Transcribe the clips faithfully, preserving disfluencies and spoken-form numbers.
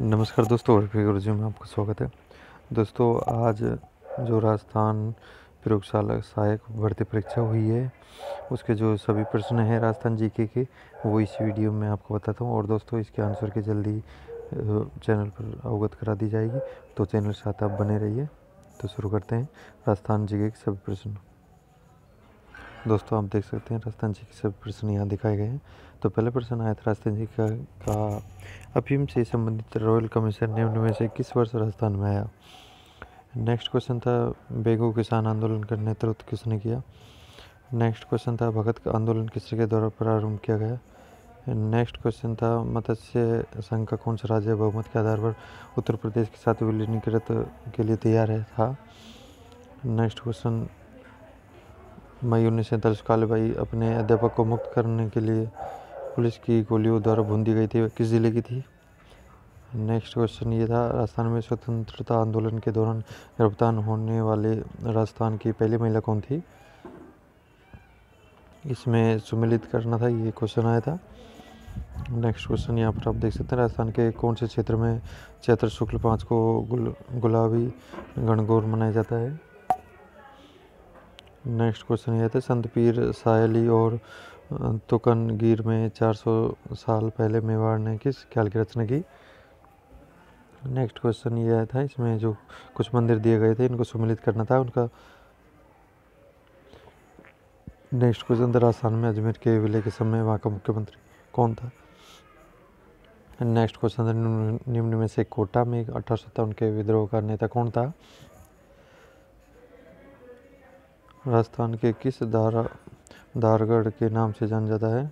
नमस्कार दोस्तों, वर्फी गुरुजी में आपका स्वागत है। दोस्तों, आज जो राजस्थान प्रयोगशाला सहायक भर्ती परीक्षा हुई है उसके जो सभी प्रश्न हैं राजस्थान जीके के वो इस वीडियो में आपको बताता हूँ। और दोस्तों, इसके आंसर की जल्दी चैनल पर अवगत करा दी जाएगी, तो चैनल के साथ आप बने रहिए। तो शुरू करते हैं राजस्थान जीके के सभी प्रश्न। दोस्तों, आप देख सकते हैं राजस्थान जी के सभी प्रश्न यहाँ दिखाए गए हैं। तो पहला प्रश्न आया था राजस्थान जी का, का अफीम से संबंधित रॉयल कमीशन निम्न में से किस वर्ष राजस्थान में आया। नेक्स्ट क्वेश्चन था बेगू किसान आंदोलन का नेतृत्व किसने किया। नेक्स्ट क्वेश्चन था भगत का आंदोलन किसके द्वारा प्रारंभ किया गया। नेक्स्ट क्वेश्चन था मत्स्य संघ का कौन सा राज्य बहुमत के आधार पर उत्तर प्रदेश के साथ विलीनीकृत के लिए तैयार है था। नेक्स्ट क्वेश्चन, मई उन्नीस सौ सैंतालीस कालीबाई अपने अध्यापक को मुक्त करने के लिए पुलिस की गोलियों द्वारा भूंदी गई थी, किस जिले की थी। नेक्स्ट क्वेश्चन ये था राजस्थान में स्वतंत्रता आंदोलन के दौरान गिरफ्तार होने वाले राजस्थान की पहली महिला कौन थी, इसमें सम्मिलित करना था, ये क्वेश्चन आया था। नेक्स्ट क्वेश्चन यहाँ पर आप देख सकते हैं राजस्थान के कौन से क्षेत्र में चैत्र शुक्ल पाँच को गुल, गुलाबी गणगौर मनाया जाता है। नेक्स्ट क्वेश्चन यह था संत पीर सायली और तुकनगीर में चार सौ साल पहले मेवाड़ ने किस ख्याल की रचना की। नेक्स्ट क्वेश्चन यह था इसमें जो कुछ मंदिर दिए गए थे इनको सम्मिलित करना था उनका। नेक्स्ट क्वेश्चन था राजस्थान में अजमेर के विलय के समय वहाँ का मुख्यमंत्री कौन था। नेक्स्ट क्वेश्चन था निम्न में से कोटा में अठारह सौ सत्तावन के विद्रोह का नेता कौन था। राजस्थान के किस धारा धारगढ़ के नाम से जाना जाता है।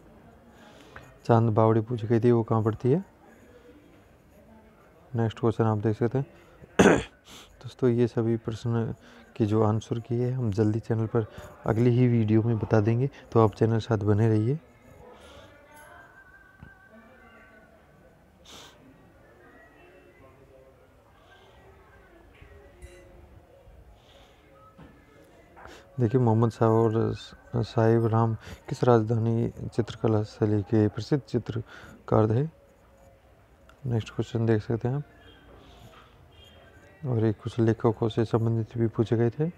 चांद बावड़ी पूछी गई थी, वो कहाँ पड़ती है। नेक्स्ट क्वेश्चन आप देख सकते हैं। दोस्तों, ये सभी प्रश्न के जो आंसर किए हम जल्दी चैनल पर अगली ही वीडियो में बता देंगे, तो आप चैनल के साथ बने रहिए। देखिए, मोहम्मद शाह और साहिब राम किस राजधानी चित्रकला शैली के प्रसिद्ध चित्रकार थे। नेक्स्ट क्वेश्चन देख सकते हैं आप, और एक कुछ लेखकों से संबंधित भी पूछे गए थे।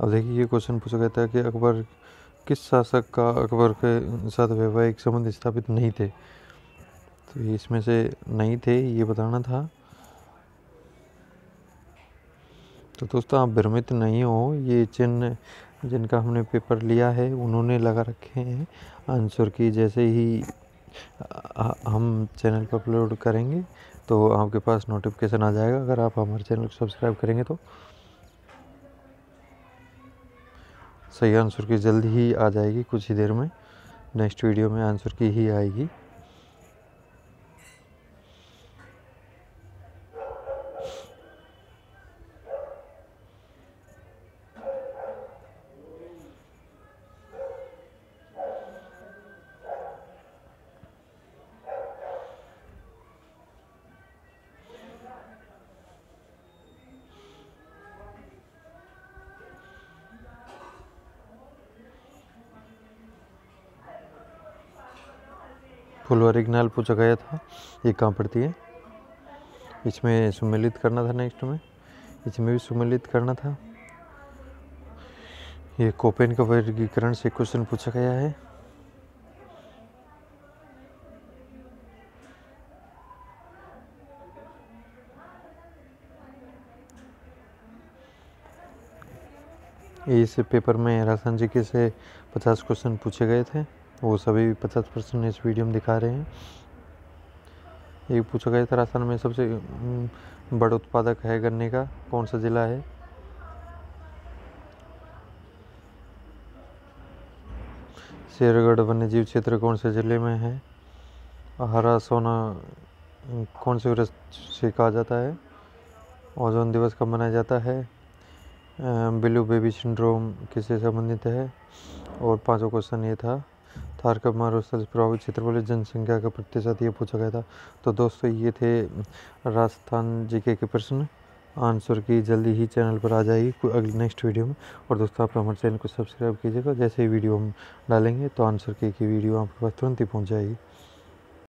अब देखिए, ये क्वेश्चन पूछा गया था कि अकबर किस शासक का अकबर के साथ वैवाहिक संबंध स्थापित नहीं थे, तो इसमें से नहीं थे ये बताना था। तो दोस्तों, आप भ्रमित नहीं हो, ये चिन्ह जिनका हमने पेपर लिया है उन्होंने लगा रखे हैं आंसर की। जैसे ही हम चैनल पर अपलोड करेंगे तो आपके पास नोटिफिकेशन आ जाएगा, अगर आप हमारे चैनल को सब्सक्राइब करेंगे तो सही आंसर की जल्द ही आ जाएगी, कुछ ही देर में नेक्स्ट वीडियो में आंसर की ही आएगी। फुलवारी नाल पूछा गया था, ये कहाँ पड़ती है, इसमें सम्मिलित करना था। नेक्स्ट में इसमें भी सम्मिलित करना था। ये कोपेन का वर्गीकरण से क्वेश्चन पूछा गया है। इस पेपर में राजस्थान जी के से पचास क्वेश्चन पूछे गए थे, वो सभी पचास परसेंट इस वीडियो में दिखा रहे हैं। ये पूछा गया था राजस्थान में सबसे बड़ा उत्पादक है गन्ने का कौन सा जिला है। शेरगढ़ वन्यजीव क्षेत्र कौन से जिले में है। हरा सोना कौन से वृक्ष से कहा जाता है। ओजोन दिवस कब मनाया जाता है। बिलू बेबी सिंड्रोम किससे संबंधित है। और पांचों क्वेश्चन ये था थार का मारोसल प्रभावित क्षेत्रफल जनसंख्या का प्रतिशत ये पूछा गया था। तो दोस्तों ये थे राजस्थान जीके के प्रश्न। आंसर की जल्दी ही चैनल पर आ जाएगी अगली नेक्स्ट वीडियो में। और दोस्तों आप हमारे चैनल को सब्सक्राइब कीजिएगा, जैसे ही वीडियो हम डालेंगे तो आंसर की, की वीडियो आपके पास तुरंत ही पहुँच जाएगी।